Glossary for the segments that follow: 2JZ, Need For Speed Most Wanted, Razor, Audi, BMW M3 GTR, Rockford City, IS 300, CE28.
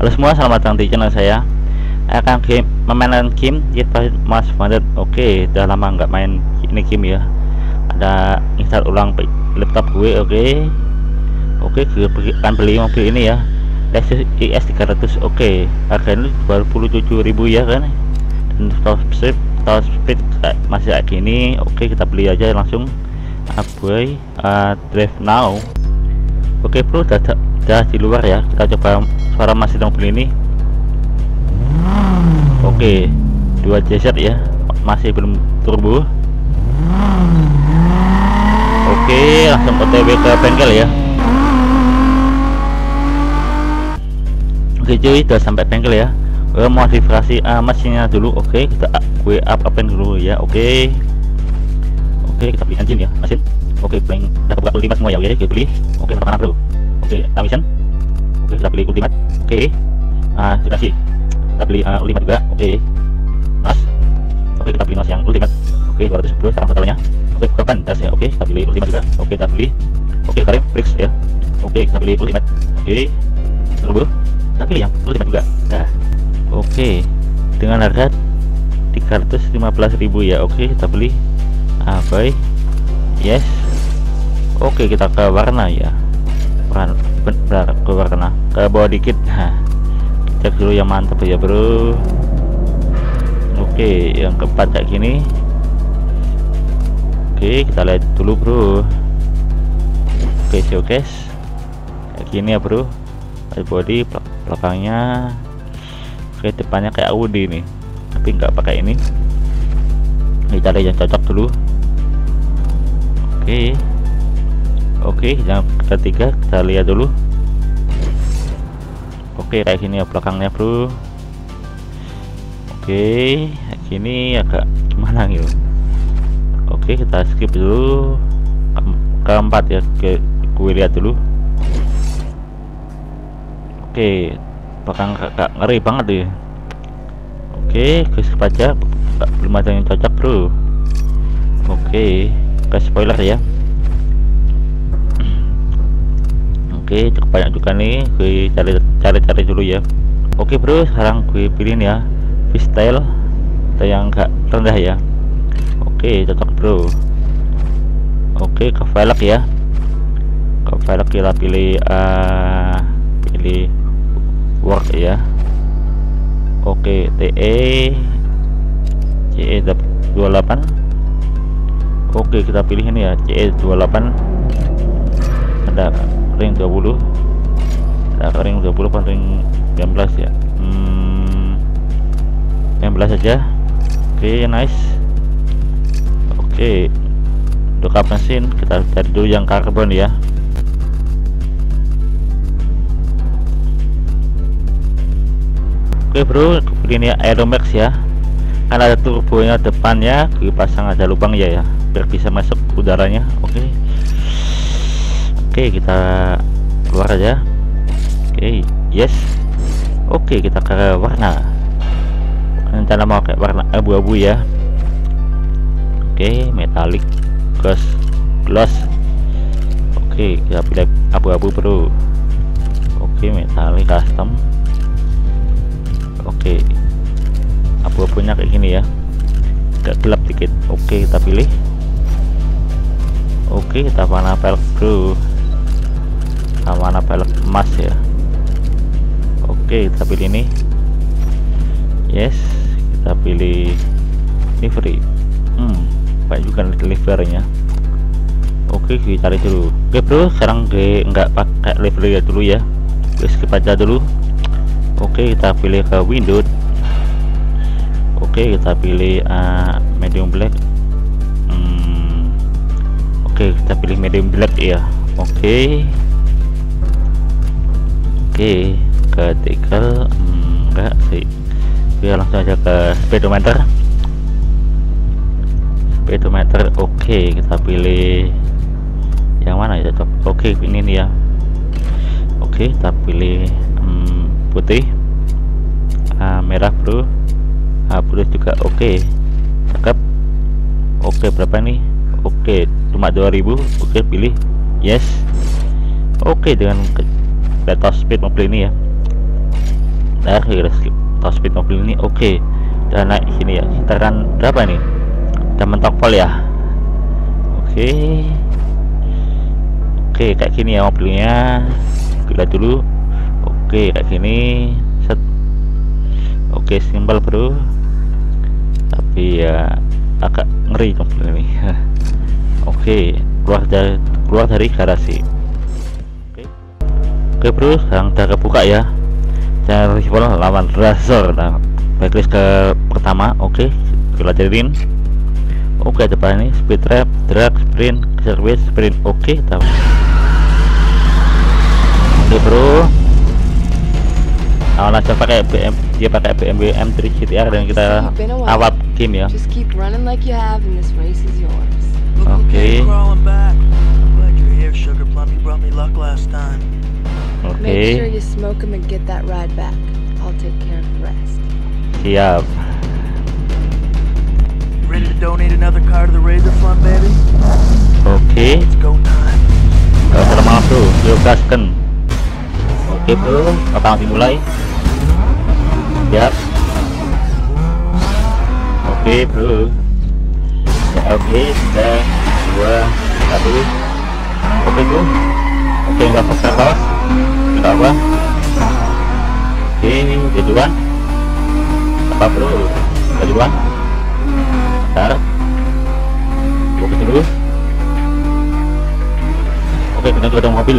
Halo semua, selamat datang di channel saya. Akan memainkan game Need For Speed Most Wanted. Oke, udah lama nggak main ini game ya. Ada install ulang laptop gue. Oke, gue akan beli mobil ini ya, Razor IS 300. Oke, harganya 27.000 ya kan. Dan top speed masih kayak gini. Oke, kita beli aja langsung. Aboy, drive now. Oke bro, udah di luar ya. Kita coba suara masih mobil ini. Oke, 2JZ ya, masih belum turbo. Oke, langsung otw ke bengkel ya. Oke cuy, udah sampai bengkel ya. Gue modifikasi mesinnya dulu. Oke, gue up-upin dulu ya. Oke, kita beli anjing ya, mesin. Oke, blank udah buka ultimate semua ya. Oke, kita beli. Oke, pertama dulu. Oke, mission. Oke, kita beli ultimate. Oke, sudah sih. Kita beli ultimate juga. Oke, nas. Oke, kita beli nas yang ultimate. Oke, 210 sekarang totalnya. Oke, kapan tas ya. Oke, kita beli ultimate juga. Oke, kita beli. Oke, karim bricks ya. Oke, kita beli ultimate. Oke, turbo. Kita pilih yang ultimate juga. Nah, oke, dengan harga 315.000 ya. Oke, kita beli. Baik, yes. Oke, kita ke warna ya. Benar, ke warna, ke bawah dikit. Cek dulu yang mantap ya bro. Oke, yang keempat kayak gini. Oke, kita lihat dulu bro. Oke, showcase kayak gini ya bro. Body belakangnya. Oke, depannya kayak Audi nih, tapi nggak pakai ini. Kita cari yang cocok dulu. Oke, yang ketiga kita lihat dulu. Oke, kayak gini ya belakangnya bro. Oke, kayak gini agak gimana gitu. Oke, kita skip dulu keempat ya, gue lihat dulu. Oke, belakang agak ngeri banget ya. Oke, gue skip aja, belum ada yang cocok bro. Oke, ke spoiler ya. Oke, cukup banyak juga nih, gue cari dulu ya. Oke bro, sekarang gue pilihin ya freestyle atau yang enggak rendah ya. Oke, cocok bro. Oke, ke velg ya, ke velg kita pilih pilih work ya. Oke, TE CE28. Oke, kita pilihin ya CE28. Ada ring 20, ada ring 20 kan ring 19 ya. 19 aja. Oke, nice. Oke, untuk kap mesin kita cari dulu yang karbon ya. Oke bro, ini Aeromax ya, kan ada turbonya depannya. Gue pasang aja lubang ya biar bisa masuk udaranya. Oke, kita keluar aja. Oke, yes. Oke, kita ke warna. Rencana mau kayak warna abu-abu ya. Oke, metallic gloss. Oke, kita pilih abu-abu bro. Oke, metallic custom. Oke, abu-abunya kayak gini ya, agak gelap dikit. Oke, kita pilih. Oke, kita warna velg bro, warna velg emas ya. Oke, kita pilih ini. Yes, kita pilih livery. Baik juga liverynya. Oke, kita cari dulu. Oke bro, sekarang gue nggak pakai livery dulu ya, gue skip aja dulu. Oke, kita pilih ke window. Oke, kita pilih medium black. Oke, kita pilih medium black ya. Oke, ke tikel enggak sih, biar langsung aja ke speedometer. Oke, kita pilih yang mana ya cocok. Oke, ini nih ya. Oke, kita pilih putih, merah bro, putih juga. Oke, cakep. Oke, berapa nih? Oke, cuma 2000. Oke, pilih yes. Oke, dengan top speed mobil ini ya. Nah, top speed mobil ini oke. Dan naik sini ya. Sekitaran berapa nih? Udah mentok pol ya. Oke. Oke, kayak gini ya mobilnya. Kita dulu. Oke, kayak gini. Set. Oke, simpel bro. Tapi ya agak ngeri mobil ini. Oke, keluar dari garasi. Oke bro, sekarang udah kebuka ya. Jangan rival lawan Razor. Nah, backlist ke pertama. Oke, kita jadiin. Oke, depan ini speed trap, drag, sprint, service, sprint. Oke, tahu. Oke bro. Nah, langsung pakai BMW M3 GTR dan kita awap game ya. Oke. Siap. Oke. Kalau sudah maaf tuh, yuk gaskan. Oke bro, pertama dimulai. Siap. Oke bro. Oke, sudah 2, 1. Oke bro. Oke, nggak pas-pas. Nggak apa. Oke, tujuan. Apa bro? Tujuan. Bentar. Oke dulu. Oke, kita dulu ada mobil.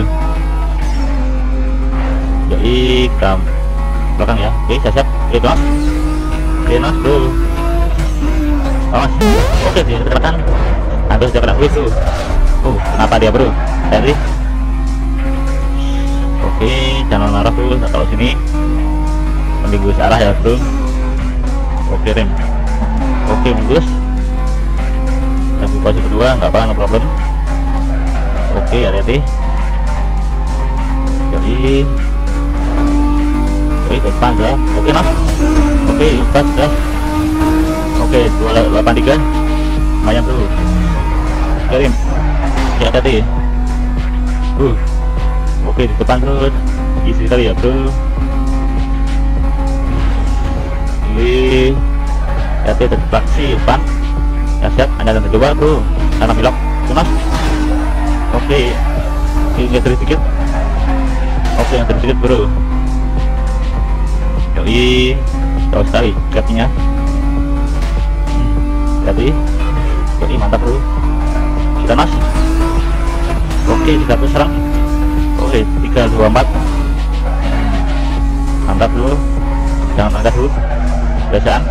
Jadi belakang ya. Oke, siap. Oke, Mas. Oke, Mas bro. Awas. Oke, di depan. Habis dia kena itu. Oh, kenapa dia, bro? Tadi. Oke, jangan arah dulu kalau sini. Menembus arah ya, bro. Oke, rem. Oke, bagus. Tapi posisi kedua enggak apa-apa, no problem. Oke, hati-hati. Jadi depan ya. Oke Mas. Oke, pas ya. Oke, 283. Lumayan dulu. Kirim. Ya tadi. Oke, di depan terus. Isi kali ya, bro. Ini hati terfleksi depan. Ya siap, Anda dan kedua, bro. Karena belok. Mas. Oke. Ini sedikit. Oke, yang sedikit, bro. Yoi, jauh sekali capnya. Jadi, yoi mantap bro. Kita mas. Oke, kita serang. Oke, 3, 2, 4. Mantap bro. Jangan ada dulu. Biasaan.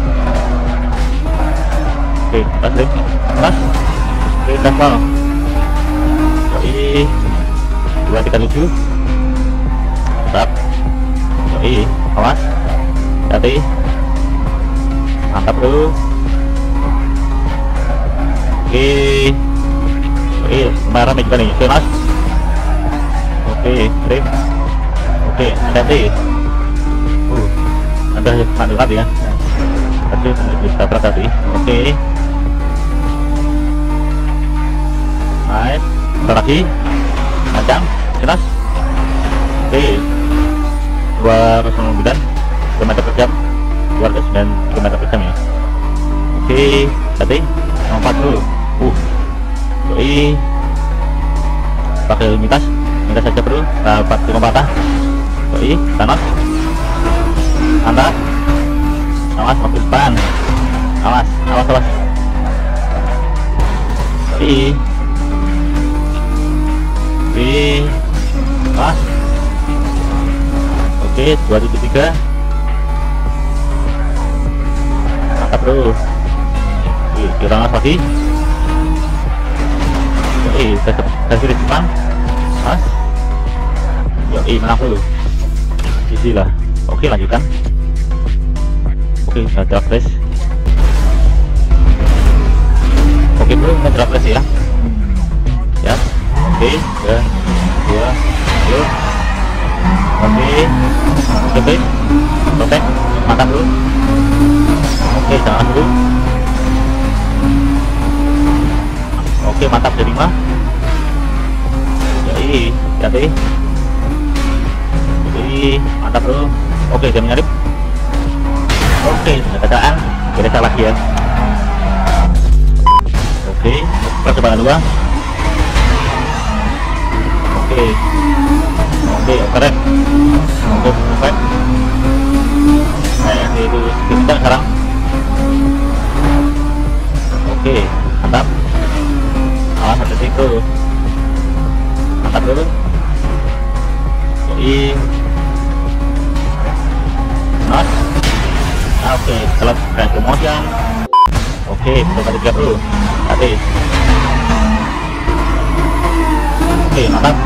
Oke, pas deh. Mas. Kita mal. Yoi, 237. Mantap. Yoi, awas. Hati, mantap bro. Oke, oke, marah juga nih, oke mas. Oke, trim. Oke, hati. Ada mandat ya. Tapi bisa berat tadi. Oke. Naik, lagi, kencang, keras. Oke, 209. Km/jam, 209 km/jam ya. Oke, tadi lompat dulu. Doi, pakai mitas aja bro. Lompat ke lompatan. Doi, tanas, anda, awas mobil depan, awas. Doi, awas. Oke, 273. Bro, kita ngas lagi. Yoi, dari depan, mas. Yoi, menang dulu. Isi lah. Oke, lanjutkan. Oke, ada flash. Oke bro, ada flash ya. Ya, oke, 2, 1. Oke, protect, makan dulu. Oke, jangan dulu. Oke, Oke, mantap, jadi mah. Jadi, jadi. Jadi, mantap, bro. Oke, jam nyarip. Oke, keadaan jadi salah ya. Oke, percobaan dua. Oke. Oke, keren. Oke, perfect. Nah, itu kita sekarang. Oke, mantap. Awas hati-hati bro. Mantap bro. Jadi not. Oke, kalau kayak kemudian. Oke, berapa tiga bro. Hati. Oke, mantap.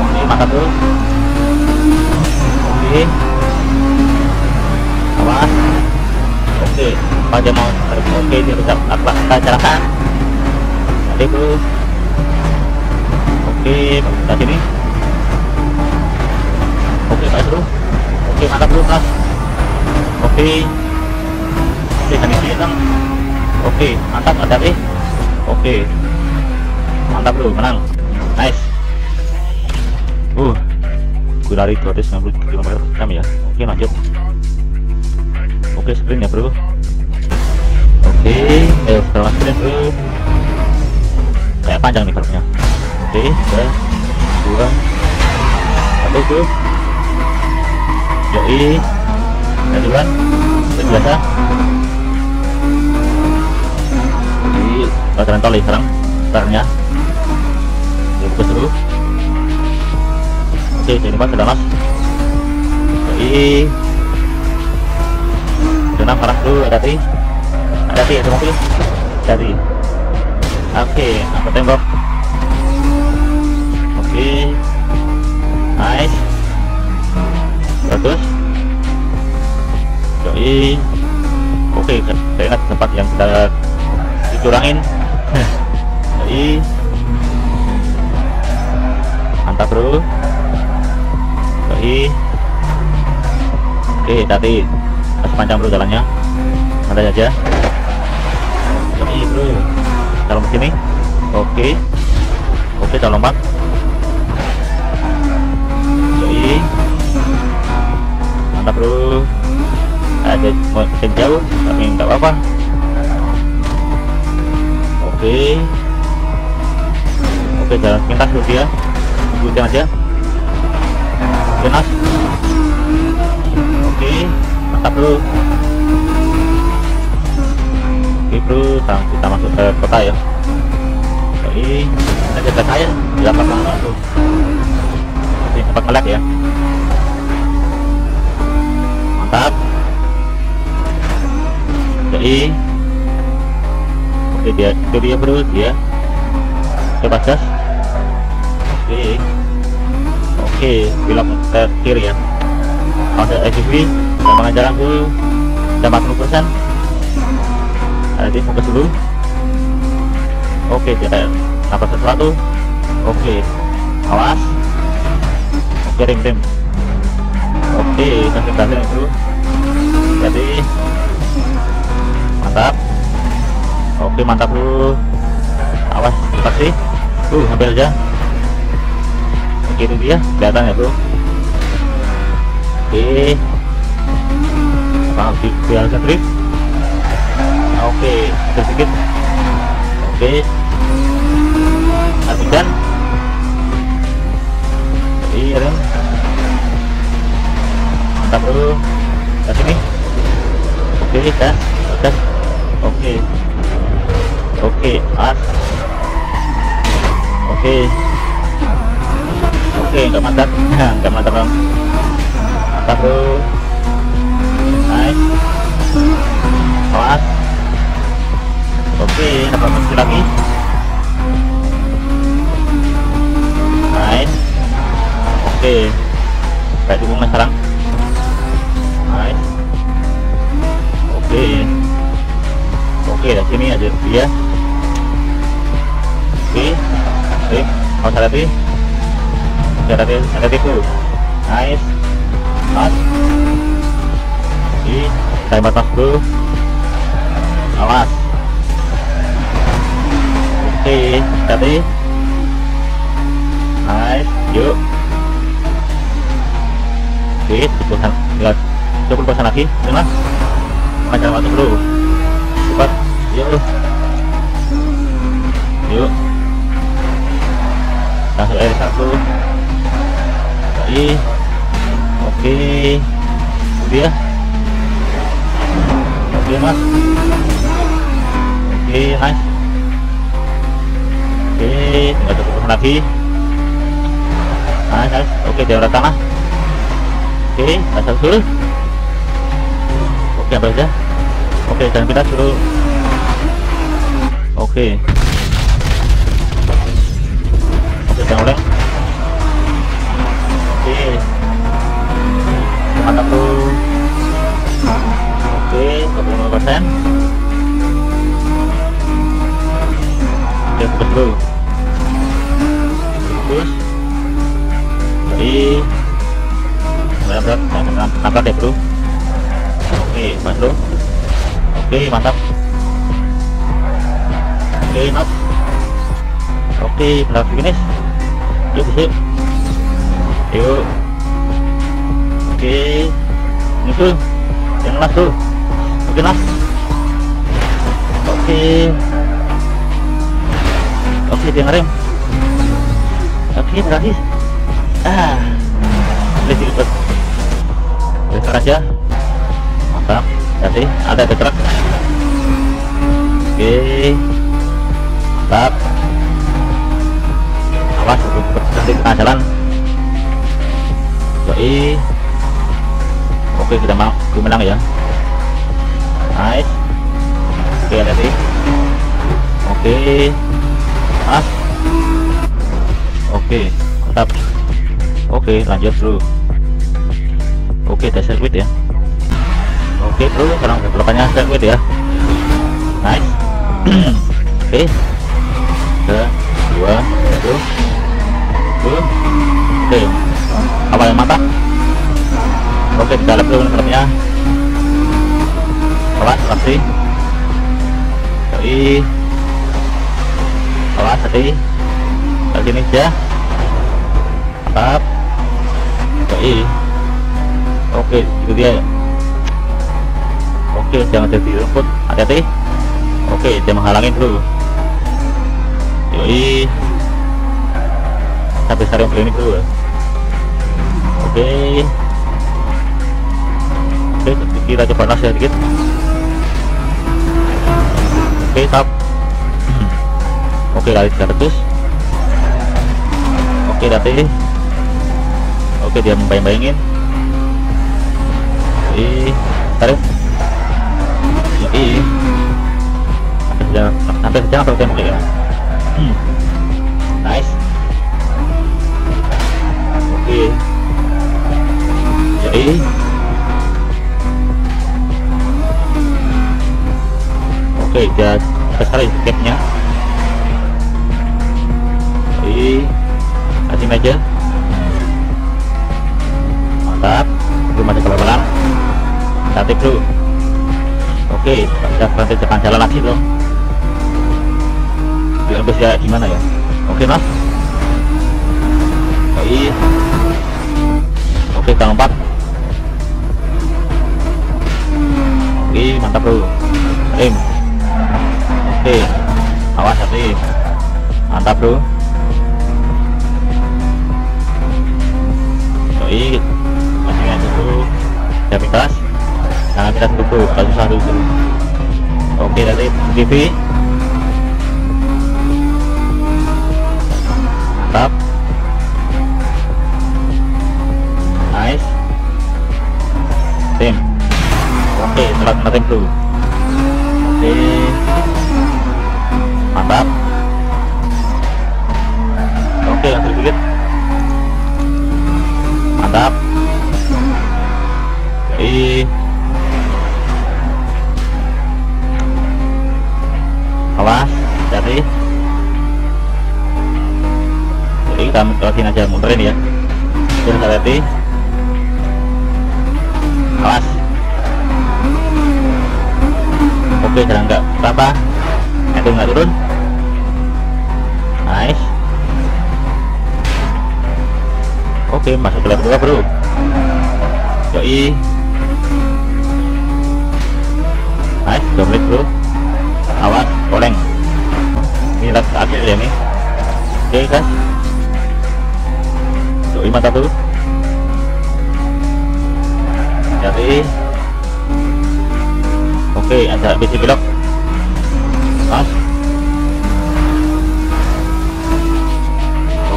Oke, mantap bro. Oke. Awas. Oke, pada mau. Oke, dia ucap kecelakaan. Hati bro. Oke, kita sini. Oke, guys bro. Oke, mantap bro, kelas. Oke. Oke, kan ini kan. Oke, mantap ada eh. Oke. Mantap bro, menang. Nice. Gue lari 290 km per jam ya. Oke, lanjut. Oke, sprint ya bro. Oke, setelah sprint bro. Kayak panjang nih barunya. Oke, 2, 1 bro. Yoi, jadulan, sudah biasa. Di bataran tol sekarang, sekarangnya. Fokus dulu. Oke, jadi pas sudah mas. Yoi, zona parah dulu, hati-hati ya semua pilih, hati-hati. Oke, aku tembok. Oke, nice. Bagus. Jadi oke, saya ingat tempat yang kita dicurangin. Jadi mantap bro. Jadi oke, tadi masih panjang bro jalannya, santai aja. Jadi bro kalau begini, oke jangan lompat. Jadi mantap bro, ada mau jauh tapi nggak apa-apa. Oke jalan pintas dulu dia, ikutin aja, jelas. Oke, mantap bro. Oke bro, sekarang kita masuk ke kota ya. Jadi kita jaga saya, dapat banget bro. Oke, dapat kelak ya. Jadi oke, dia bro, dia coba gas. Oke, bilang ke kiri ya. Ada SUV gampang jalan bro, udah 40%. Jadi fokus dulu. Oke, dia nabrak sesuatu. Oke, awas. Oke, rem. Oke, kasih bro. Jadi mantap. Oke, mantap bro. Awas pasti. Hampir aja. Oke, itu dia kelihatan ya bro. Oke, pasti biar trip. Oke, sedikit. Oke, hatikan. Iya dong. Mantap bro. Kasih nih. Oke, gas. Oke, as. Oke, nggak mantap dong. Mantap bro. Nice. As. Oke, dapat mesin lagi. Nice. Oke, kayak dukungan sekarang. Nice. Oke, dari sini ada dia. Oke, mau cari? Cari dulu. Nice, mas. Oke, saya batas dulu. Awas. Oke, tapi nice, yuk. Oke, coba lagi, tenang. Macam waktu dulu. Cepat, yuk. Yuk. Langsung R1. Oke. Oke. Dia. Oke, Mas. Oke, nice. Oke, tinggal cukup lagi. Nah, guys, oke, dia udah tanah. Oke, pasang suruh. Oke, apa aja? Oke, dan kita suruh. Oke. Oke, jangan ulang. Oke. Mantap tuh. Oke, 25%. Oke, betul. Terus dari berat angkat deh bro. Oke mas bro. Oke mantap. Oke nop. Oke benar finish. Yuk yuk yuk. Oke muncul yang nas bro. Oke nas. Oke oke dia ngerem. Oke berhasil. Ah, lebih cepat. Besar aja. Mantap. Jadi ada truk. Oke. Mantap. Awas berhenti tengah jalan. Baik. Oke kita mau menang ya. Nice. Oke tadi. Oke. Ah. Oke, mantap. Oke, lanjut bro. Oke, tes sirkuit ya. Oke bro, sekarang belokannya sirkuit ya. Nice. Oke. 3, 2, 1. Boom. Oke. Awal mantap. Oke, kita lihat dulu filmnya. Awas, hati. Jadi awas hati. Lagi nih ya. Mantap. Oke itu dia. Oke jangan jadi rumput, hati-hati. Oke dia menghalangi dulu. Yoi tapi sering beli ini dulu. Oke oke kita coba nas ya sedikit. Oke tap. Oke lari 300. Oke dati. Oke dia membayang-bayangin. Tarik. Hampir sejam atau tempe ya. Nice. Oke. Jadi. Oke dia besar gapnya. Jadi kasih meja. Mantap. Belum ada kelebaran. Cantik bro. Oke, kita berhenti depan jalan lagi bro. Biar bisa gimana ya? Oke mas. Baik. Oke kang 4. Oke mantap bro. Rem. Oke. Awas hati. Mantap bro. Baik. Masih ada bro. Jam kelas. Nah kita dulu susah dulu. Oke dari TV. Mantap. Nice. Tim. Oke telat nanti dulu. Oke mantap. Oke yang sedikit. Mantap. Oke awas jadi kita muterin aja, muterin ya terus hati-hati. Awas oke jangan nggak apa-apa itu nggak turun. Nice. Oke, masuk ke lab 2, bro. Yoi. Nice, domlet, bro. Awas, oleng. Ini lab akhir ya nih. Oke, guys. Yoi, mantap, bro. Jadi oke, ada BC belok. Mas.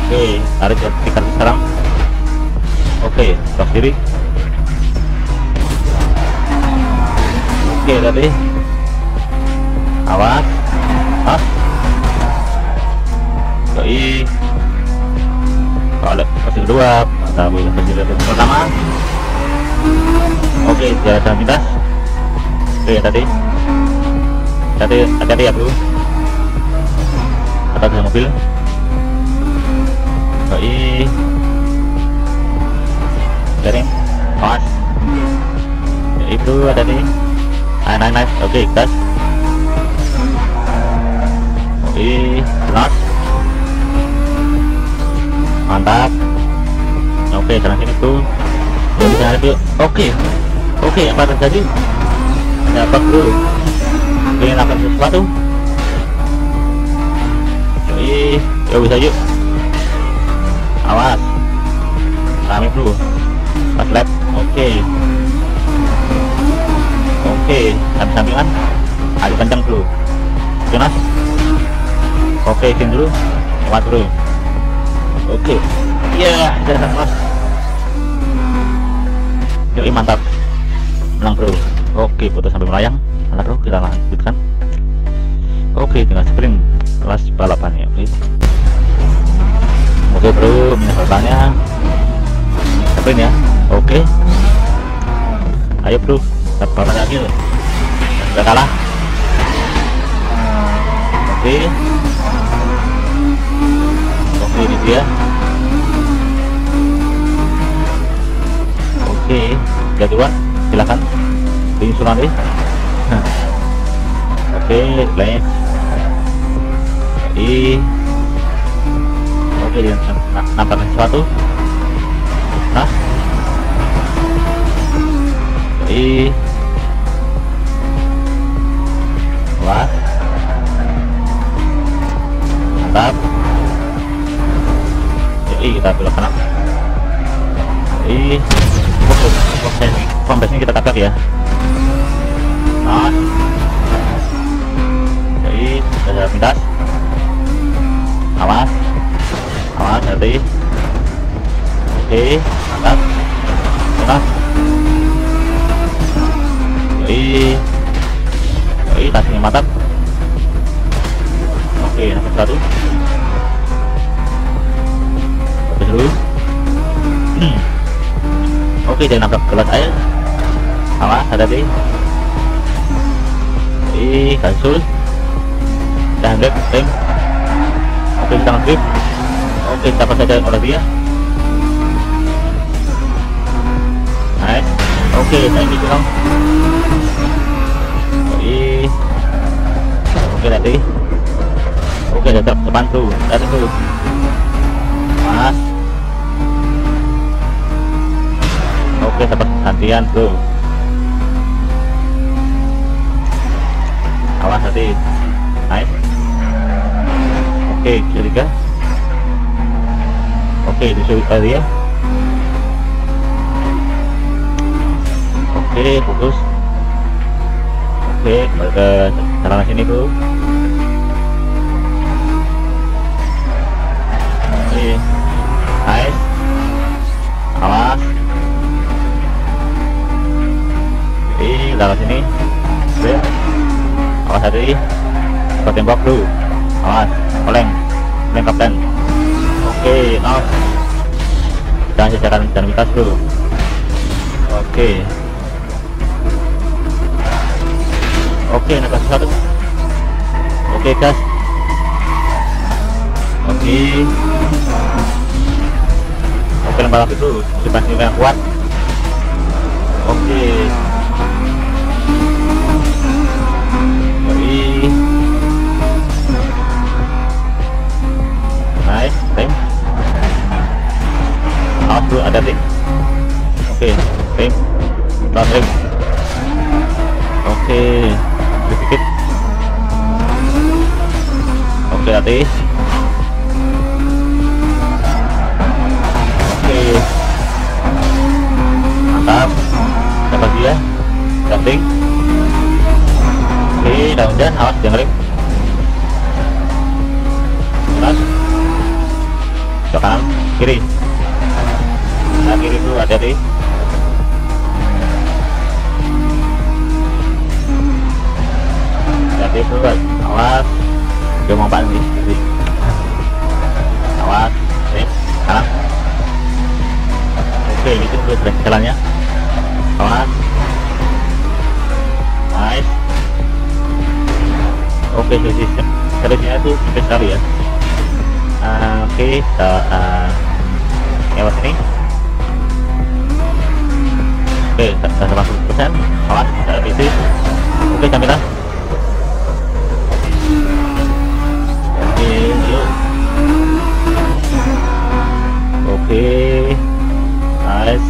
Oke, tarik ke tikar sekarang. Oke, stop diri. Oke, tadi. Awas. Mas. Doi. Kalau kasih kedua, ada boleh penjelasan pertama. Oke, jalan pintas. Oke, tadi hati-hati ya bro, atas mobil. Baik, jaring pas itu ada nih. Nice. Oke, gas. Oke, jelas, mantap. Oke, jalan sini tuh. Oke, apa terjadi? Ada apa bro? Pengen lakukan sesuatu? Yoi, yuk bisa yuk. Awas, rame bro. Pas lab, oke, sampingan, adu kencang bro. Jonas, oke, sini dulu, lewat bro. Oke, iya, jangan mas. Yoi, mantap, menang bro. Oke, foto sampai melayang, mana bro, kita lanjutkan. Oke, tinggal sprint kelas balapan ya please. Oke bro, balapannya sprint ya. Oke, ayo bro, kita balapan lagi loh, udah kalah. Oke, ini dia. Oke, udah keluar, silakan diinsul nanti. Oke, next. Oke, dia nampaknya sesuatu. Nah, wah, mantap. Jadi kita belok kanan. Kompensnya kita tabrak ya. Nah, jadi kita jalan pintas. Awas nanti. Oke, mantap. Nah, jadi tasnya mantap. Oke, nomor 1 habis dulu. Oke, jangan nabrak gelas air. Awas, hati-hati. Gansul. Kita handbrake, rem. Oke, kita nge-grip. Oke, kita pas aja oleh dia. Nice. Oke, saya ini kurang. Oke, nanti. Oke, ada depan tuh. Lihat dulu. Mas. Oke, dapat gantian bro. Awas hati. Nice. Oke, ketiga. Oke, disuruh tadi ya. Oke, putus. Oke, kembali ke sarana sini bro. Oke, nice. Awas. Dalam sini, awas hati, ke tembok dulu, awas, oleng kapten. Oke, nah, jangan jajakan dan mitas dulu. Oke, naik satu. Oke, gas. Oke, lempar lagi dulu, depan sini yang kuat. Oke. otomatis. Oke, mantap, dapat dia, jumping. Oke, daun-daun, awas jangan rem. Terus, ke kanan, kiri. Nah, kiri dulu, hati-hati. Hati-hati dulu, awas. Dia mau balik nih, awas, kanan. Oke, itu dulu jalannya. Awas, nice. Oke, serisnya itu besar ya. Oke, kita lewat sini. Oke, sudah 100%. Awas, kita habisi. Oke, sampai lah. Oke, nice.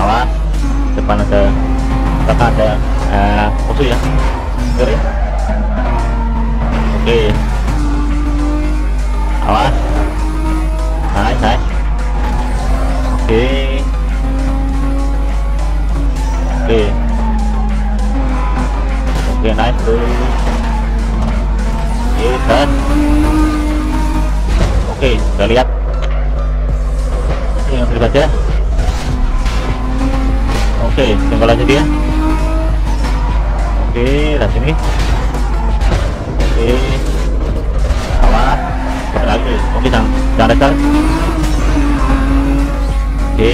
Awas, depan ada, depan ada musuh ya. Oke, okay. Awas, nice, nice. Oke, okay. Oke, okay. Oke, okay, nice tuh. Yes, nice. Oke, sudah lihat. Oke, yang terlibat ya. Oke, tinggal aja dia. Oke, dari sini. Oke, awas, lagi. Oke, jangan restart. Oke,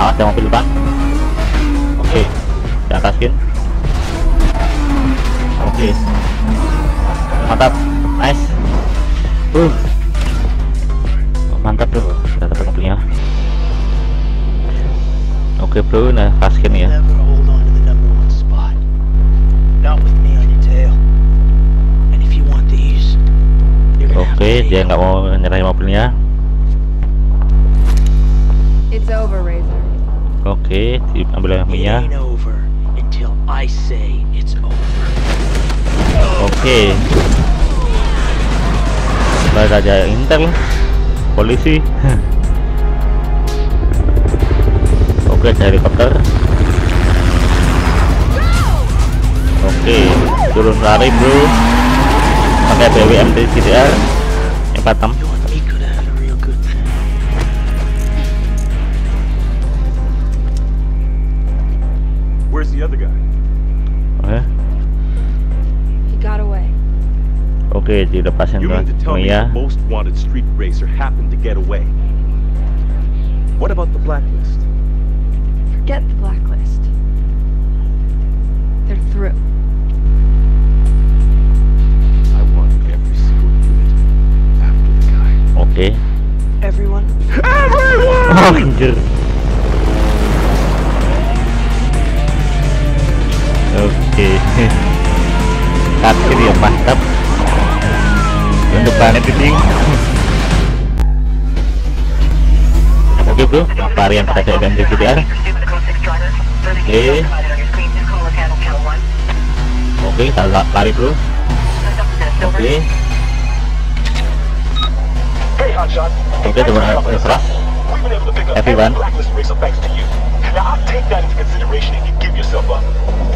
awas yang mobil depan. Oke, jangan kaskin. Oke, mantap, nice. Mantap bro, kita dapat mobilnya. Oke bro, nah kaskin ya. Oke, dia nggak mau nyerahin mobilnya. Oke, diambil minyak. Oke, balik aja intel polisi. Oke, dari helikopter. Oke, turun lari bro, pakai BMW M3 GTR 46. Oke, dilepasin tuh ya. Most wanted street racer happened to get away. What about the blacklist? Forget the blacklist. They're through. I want every single unit after the guy. Oke. Everyone. Everyone. Oke. Kasih dia mantap. Untuk bahan editing. Oke bro, varian pakai BMW GTR. Oke, oke, kita lari bro. Oke, oke, teman keras everyone.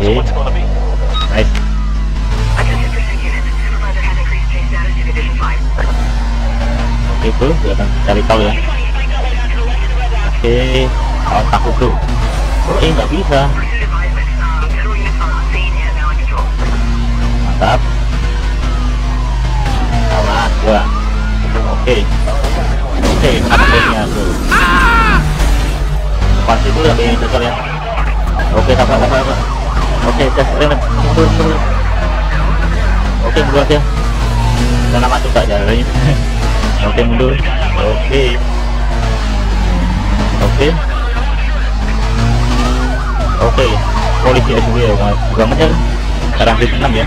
Oke, nice. Oke bro, kita akan cari tahu ya. Oke, awas takut bro. Oke, nggak bisa. Mantap. Awas gua. Oke, oke, akhirnya bro. Pasti bro yang ini ya. Oke, apa-apa. Oke, tes rem. Oke, buat ya. Karena masuk tak jalannya. Oke, mundur. Oke, oke, oke, polisi SUV ya, bukan macam sekarang di 6 ya.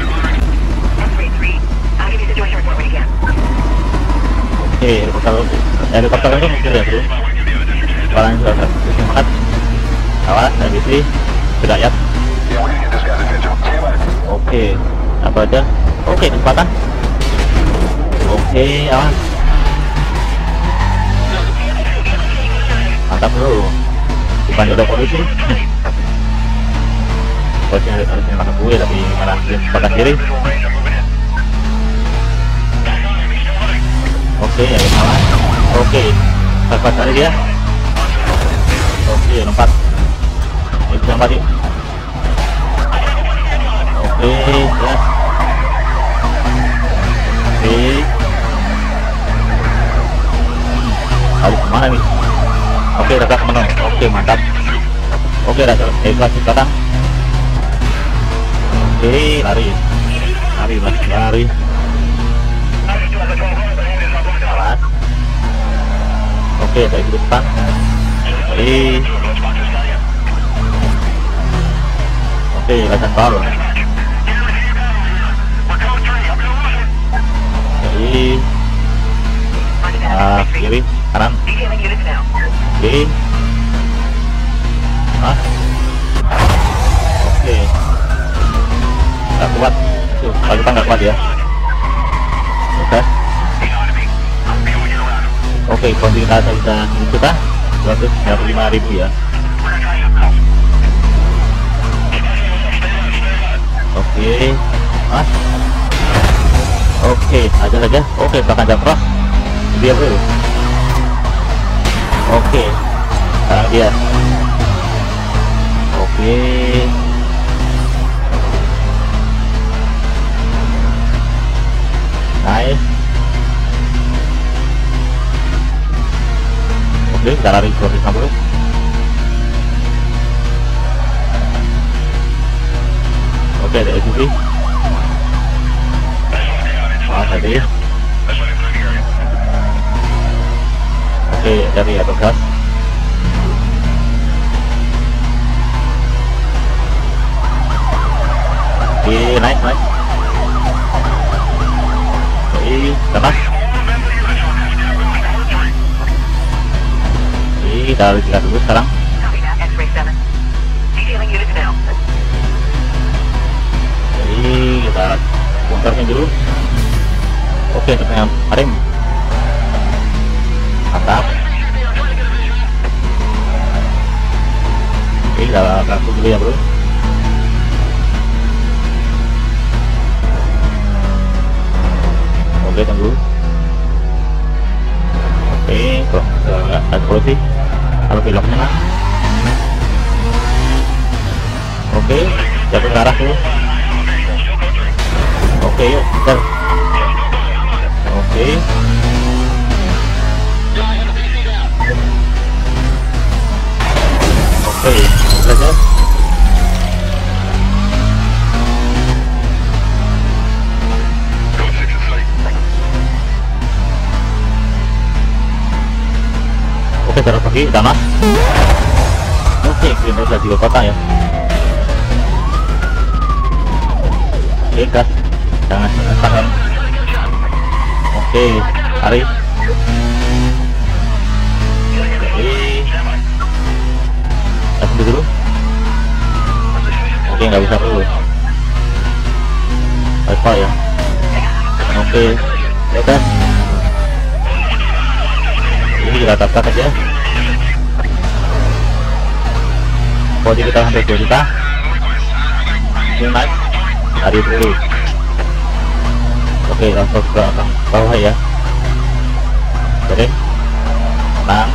Oke, kalau dari kapal itu mungkin ya bro, paling sudah 4. Awas, habis ini sudah ya. Oke, apa aja? Oke, tempatan. Oke, aman. Mantap bro. Bukan jodoh polisi. Polisi harusnya makan gue, tapi malah sepakat diri. Oke, ya salah. Oke, lepas dari dia. Oke, lompat. Itu lompat yuk. Oke, jelas. Oke. Habis kemana nih? Oke, Razor menang. Oke, mantap. Oke, Razor. Kelas sekarang. Oke, lari. Lari, lari, lari. Awas. Oke, dari depan. Oke, Razor baru. Kiri, kanan. Oke. Hah? Oke. Nggak kuat. Tuh, kalau kita nggak kuat ya. Oke. Oke, kondisi kita bisa kita 295.000 ya. Oke. Hah? Oke, aja saja. Oke, bahkan jam cross dia bro. Oke, nah, dia. Oke. Nice. Oke, kita lari cross bro. Oke, ada SUV. Tadi oke dari atas gas. Oke, naik naik. Oke, teman. Oke, kita harus lihat dulu sekarang. Oke, kita putarnya dulu. Oke, ternyata rem. Mantap. Oke, kita langsung dulu ya bro. Oke, tunggu. Oke, kok ada polisi. Kalau beloknya lah. Oke, jatuh ke arah dulu. Oke, yuk, kita. Oke. Oke, Razor. Oke, terus pergi tanah. Oke, kita sudah di kota ya. Oke, gas. Jangan jangan. Oke, lari. Oke, dulu. Oke, nggak bisa dulu. Apa ya? Oke, lihat. Ini kita tatap aja. Kalau kita sampai 2 juta, naik, lari dulu. Oke, langsung ke bawah ya. Jadi, tenang.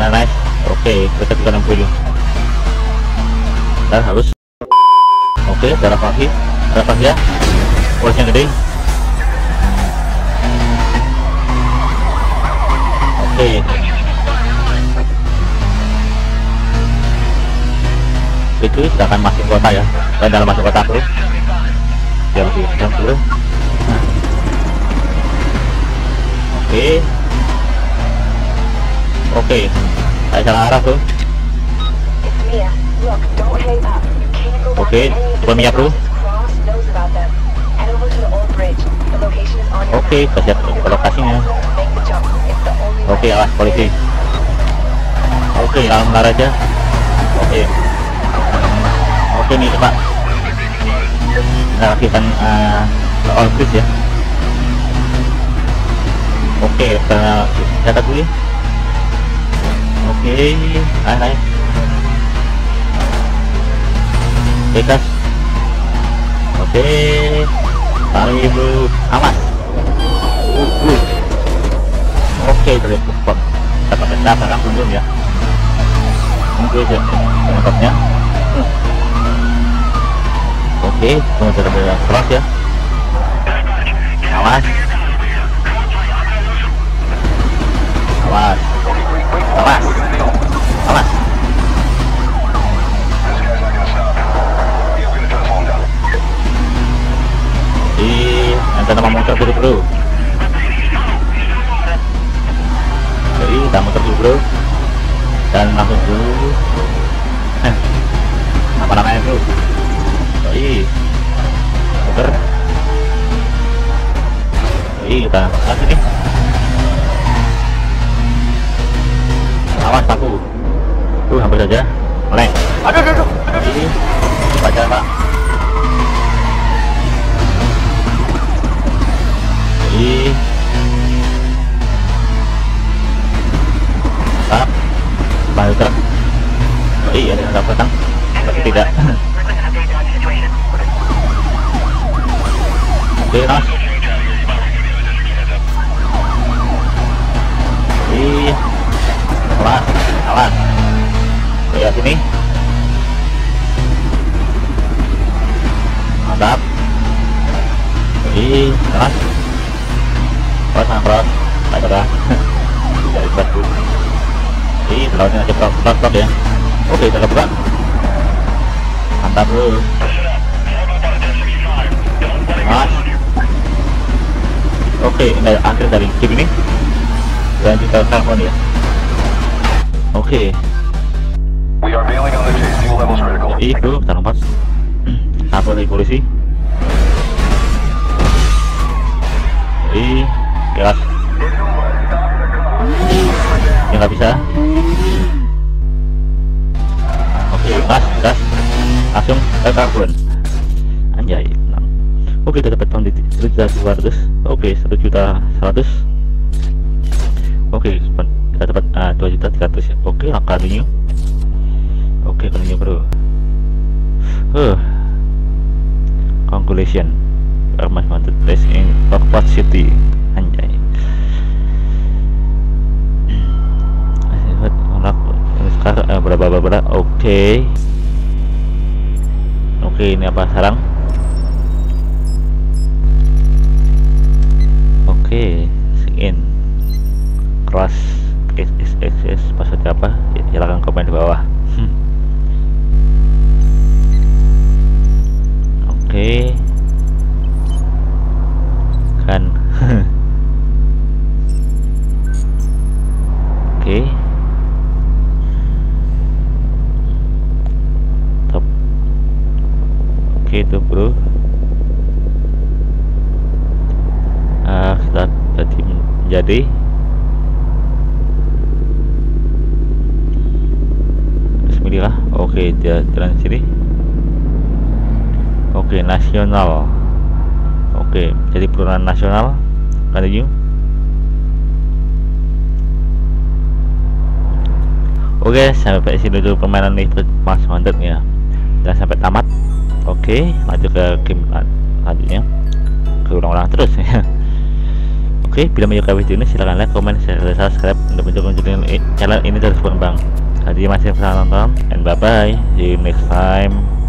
Nah, nice. Oke, kita ke 60. Dan harus. Oke, darah pagi. Darah pagi ya. Polosnya gede. Oke. Itu kita akan masuk kota ya. Dan dalam masuk kota terus. Oke, oke, saya salah arah tuh. Oke, coba minyak tuh. Oke, kita ke lokasinya. Oke, awas polisi. Oke, alhamdulillah aja. Oke, oke nih pak. kita all cruise ya. Oke, kita catat dulu. Oke, naik. Dekas. Oke, kali ibu awas. Oke, terus support. Kita pakai data langsung dulu ya. Oke, motornya. Oke, motor berat keras ya. Awas. Awas. Awas. Awas. Di antara motor dulu, bro. Jadi, kita motor dulu, bro. Dan langsung dulu. Apa namanya, bro? Jadi, motor. Jadi, kita lagi nih. Awas aku. Tuh hampir saja. Melek. Aduh, aduh, aduh. Ini baca, Pak. Ini. Pak. Baru truk. Oh iya, ada truk datang. Tapi tidak. Oke, Nas. Ini awas, awas. Lihat sini. Mantap. Ini keras. Keras, keras. Tak keras. Dari batu. Ini telurnya aja keras ya. Oke, kita buka. Mantap bro. Keras. Oke, ini akhir dari game ini. Dan kita telepon ya. Oke. Ih bro, kita lompat. Apa dari polisi? Ih, keras. Ya nggak bisa. Oke, gas, langsung ke karbon. Anjay, tenang. Oke, kita dapat pound 1.200. Oke, 1.100.000. Oke, kita dapat 2.300.000 ya. Oke, angka new. Oke, continue bro. Conclusion. Most wanted place in Rockford City. Anjay. Sekarang berapa? Oke. Oke, ini apa sarang? Oke, sign in. Cross. Maksudnya apa? Silahkan komen di bawah. Oke, kan. Oke, top. Oke itu bro. Kita jadi Bismillah. Oke, jalan sini. Oke, nasional. Oke, jadi perubahan nasional. Continue. Oke, sampai sini dulu permainan Need For Speed Most Wanted ya. Dan sampai tamat. Oke, lanjut ke game selanjutnya. Ke ulang-ulang terus ya. Oke, bila menyukai video ini silahkan like, comment, share, dan subscribe untuk mendukung channel ini terus berkembang. Terima kasih telah menonton, and bye bye, see you next time.